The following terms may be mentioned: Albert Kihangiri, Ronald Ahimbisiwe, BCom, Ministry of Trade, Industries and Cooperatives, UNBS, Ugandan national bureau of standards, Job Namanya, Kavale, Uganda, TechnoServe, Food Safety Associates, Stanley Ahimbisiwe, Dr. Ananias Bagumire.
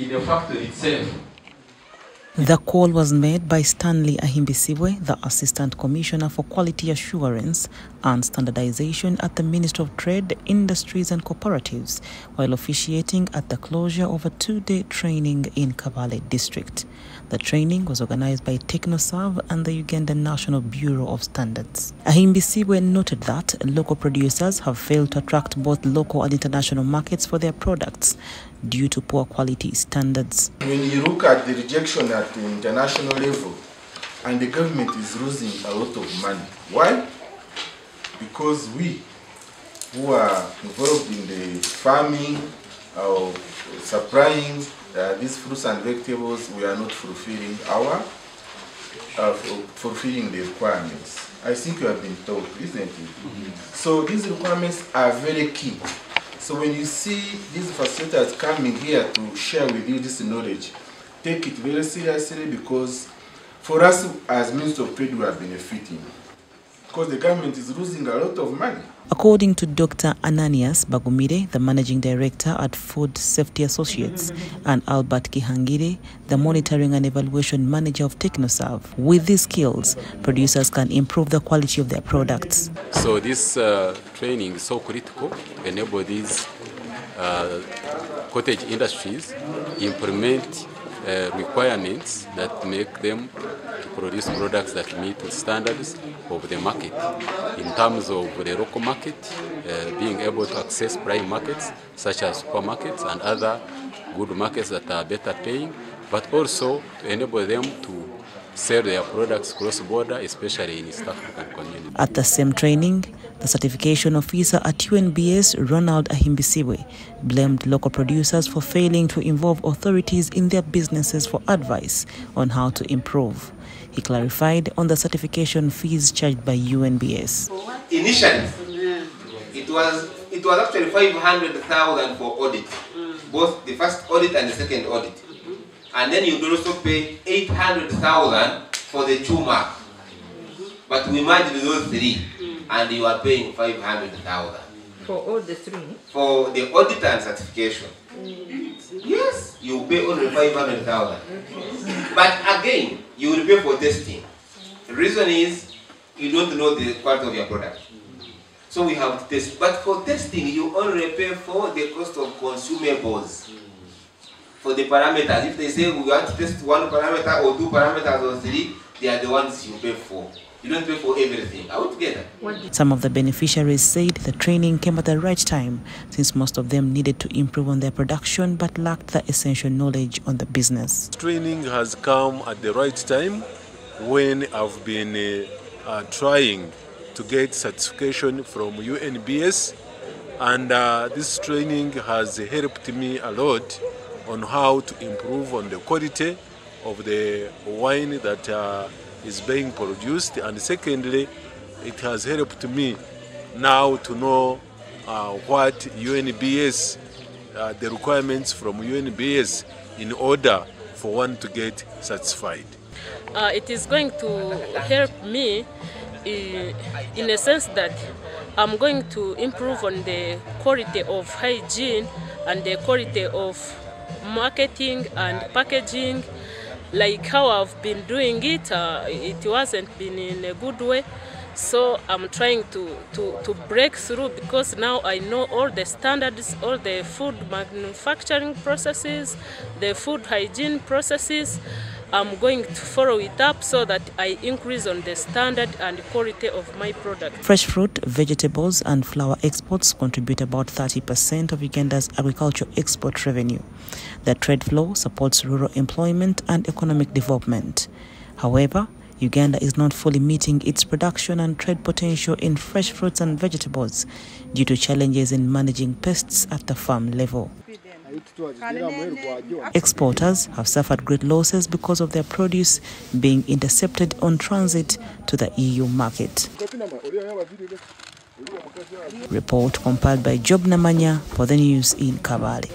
in the factory itself. The call was made by Stanley Ahimbisiwe, the Assistant Commissioner for Quality Assurance and Standardization at the Ministry of Trade, Industries and Cooperatives, while officiating at the closure of a two-day training in Kavale district. The training was organized by TechnoServe and the Ugandan National Bureau of Standards. Ahimbisiwe noted that local producers have failed to attract both local and international markets for their products due to poor quality standards. When you look at the rejection at the international level, and the government is losing a lot of money. Why? Because we, who are involved in the farming or supplying these fruits and vegetables, we are not fulfilling our the requirements. I think you have been told, isn't it? Mm-hmm. So these requirements are very key. So when you see these facilitators coming here to share with you this knowledge, take it very seriously, because for us as Minister of Trade, we are benefiting, because the government is losing a lot of money. According to Dr. Ananias Bagumire, the Managing Director at Food Safety Associates, and Albert Kihangiri, the Monitoring and Evaluation Manager of TechnoServe, with these skills, producers can improve the quality of their products. So this training is so critical to enable these cottage industries implement requirements that make them to produce products that meet the standards of the market. In terms of the local market, being able to access prime markets such as supermarkets and other good markets that are better paying, but also to enable them to sell their products cross-border, especially in East African communities. At the same training, the certification officer at UNBS, Ronald Ahimbisiwe, blamed local producers for failing to involve authorities in their businesses for advice on how to improve. He clarified on the certification fees charged by UNBS. Initially, it was actually 500,000 for audit, both the first audit and the second audit. And then you also pay 800,000 for the 2 marks. But we merged those three, and you are paying 500,000. For all the three? For the audit and certification. Yes, you pay only 500,000. But again, you will pay for testing. The reason is you don't know the quality of your product. So we have to test. But for testing, you only pay for the cost of consumables. For the parameters, if they say we want to test 1 parameter or 2 parameters or 3, they are the ones you pay for. You don't pay for everything. Are we together? Some of the beneficiaries said the training came at the right time, since most of them needed to improve on their production but lacked the essential knowledge on the business. Training has come at the right time when I've been trying to get certification from UNBS, and this training has helped me a lot on how to improve on the quality of the wine that is being produced. And secondly, it has helped me now to know what UNBS, the requirements from UNBS in order for one to get certified. It is going to help me in a sense that I'm going to improve on the quality of hygiene and the quality of marketing and packaging, like how I've been doing it. It wasn't been in a good way, so I'm trying to break through, because now I know all the standards, all the food manufacturing processes, the food hygiene processes. I'm going to follow it up so that I increase on the standard and quality of my product. Fresh fruit, vegetables and flower exports contribute about 30% of Uganda's agricultural export revenue. The trade flow supports rural employment and economic development. However, Uganda is not fully meeting its production and trade potential in fresh fruits and vegetables due to challenges in managing pests at the farm level. Exporters have suffered great losses because of their produce being intercepted on transit to the EU market. Report compiled by Job Namanya for the news in Kavale.